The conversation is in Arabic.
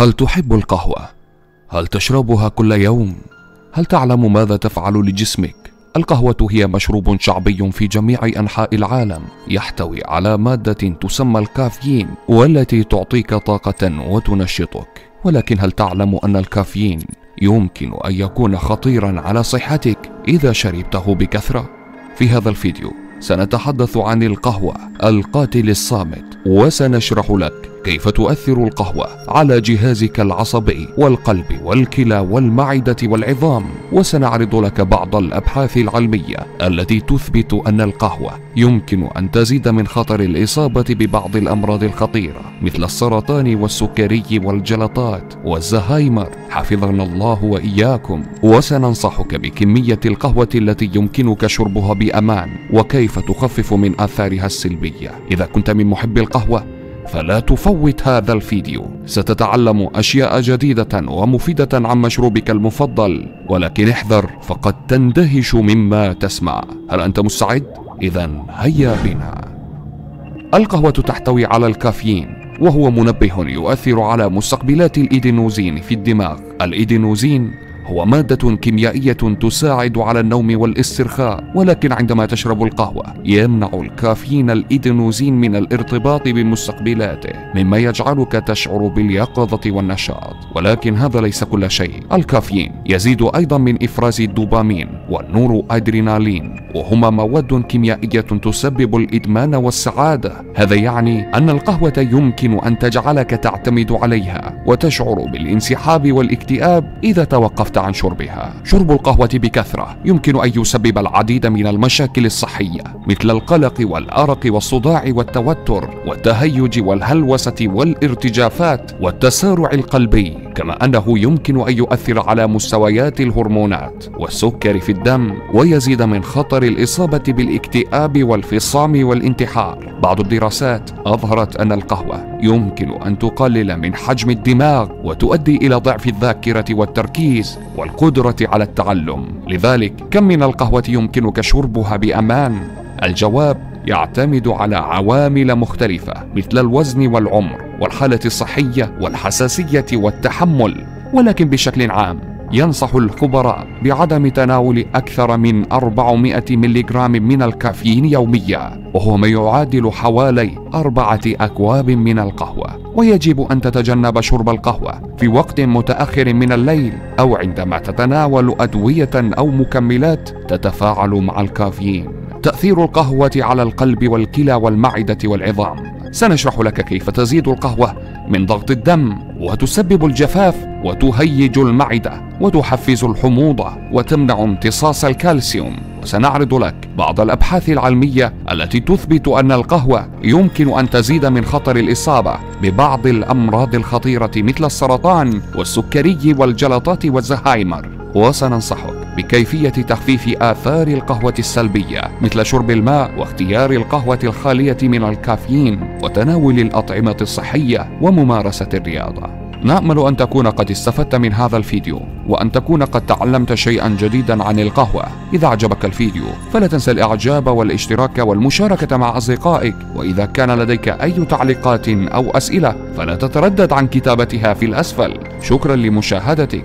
هل تحب القهوة؟ هل تشربها كل يوم؟ هل تعلم ماذا تفعل لجسمك؟ القهوة هي مشروب شعبي في جميع أنحاء العالم، يحتوي على مادة تسمى الكافيين والتي تعطيك طاقة وتنشطك، ولكن هل تعلم أن الكافيين يمكن أن يكون خطيرا على صحتك إذا شربته بكثرة؟ في هذا الفيديو سنتحدث عن القهوة القاتل الصامت، وسنشرح لك كيف تؤثر القهوة على جهازك العصبي والقلب والكلى والمعدة والعظام، وسنعرض لك بعض الأبحاث العلمية التي تثبت أن القهوة يمكن أن تزيد من خطر الإصابة ببعض الأمراض الخطيرة مثل السرطان والسكري والجلطات والزهايمر، حفظنا الله وإياكم. وسننصحك بكمية القهوة التي يمكنك شربها بأمان، وكيف تخفف من آثارها السلبية. إذا كنت من محبي القهوة فلا تفوت هذا الفيديو، ستتعلم أشياء جديدة ومفيدة عن مشروبك المفضل، ولكن احذر فقد تندهش مما تسمع. هل أنت مستعد؟ إذا هيا بنا. القهوة تحتوي على الكافيين، وهو منبه يؤثر على مستقبلات الإيدينوزين في الدماغ. الإيدينوزين هو مادة كيميائية تساعد على النوم والاسترخاء، ولكن عندما تشرب القهوة يمنع الكافيين الإيدينوزين من الارتباط بمستقبلاته، مما يجعلك تشعر باليقظة والنشاط. ولكن هذا ليس كل شيء، الكافيين يزيد أيضا من إفراز الدوبامين والنورو أدرينالين، وهما مواد كيميائية تسبب الإدمان والسعادة. هذا يعني أن القهوة يمكن أن تجعلك تعتمد عليها وتشعر بالانسحاب والاكتئاب إذا توقفت عن شربها. شرب القهوة بكثرة يمكن أن يسبب العديد من المشاكل الصحية مثل القلق والأرق والصداع والتوتر والتهيج والهلوسة والارتجافات والتسارع القلبي، كما أنه يمكن أن يؤثر على مستويات الهرمونات والسكر في الدم، ويزيد من خطر الإصابة بالاكتئاب والفصام والانتحار. بعض الدراسات أظهرت أن القهوة يمكن أن تقلل من حجم الدماغ وتؤدي إلى ضعف الذاكرة والتركيز والقدرة على التعلم. لذلك كم من القهوة يمكنك شربها بأمان؟ الجواب يعتمد على عوامل مختلفة مثل الوزن والعمر والحالة الصحية والحساسية والتحمل، ولكن بشكل عام ينصح الخبراء بعدم تناول أكثر من 400 ملغ من الكافيين يوميا، وهو ما يعادل حوالي 4 أكواب من القهوة. ويجب أن تتجنب شرب القهوة في وقت متأخر من الليل، أو عندما تتناول أدوية أو مكملات تتفاعل مع الكافيين. تأثير القهوة على القلب والكلى والمعدة والعظام. سنشرح لك كيف تزيد القهوة من ضغط الدم وتسبب الجفاف وتهيج المعدة وتحفز الحموضة وتمنع امتصاص الكالسيوم، وسنعرض لك بعض الأبحاث العلمية التي تثبت أن القهوة يمكن أن تزيد من خطر الإصابة ببعض الأمراض الخطيرة مثل السرطان والسكري والجلطات والزهايمر. وسننصحك بكيفية تخفيف آثار القهوة السلبية مثل شرب الماء واختيار القهوة الخالية من الكافيين وتناول الأطعمة الصحية وممارسة الرياضة. نأمل أن تكون قد استفدت من هذا الفيديو، وأن تكون قد تعلمت شيئا جديدا عن القهوة. إذا عجبك الفيديو فلا تنسى الإعجاب والاشتراك والمشاركة مع أصدقائك، وإذا كان لديك أي تعليقات أو أسئلة فلا تتردد عن كتابتها في الأسفل. شكرا لمشاهدتك،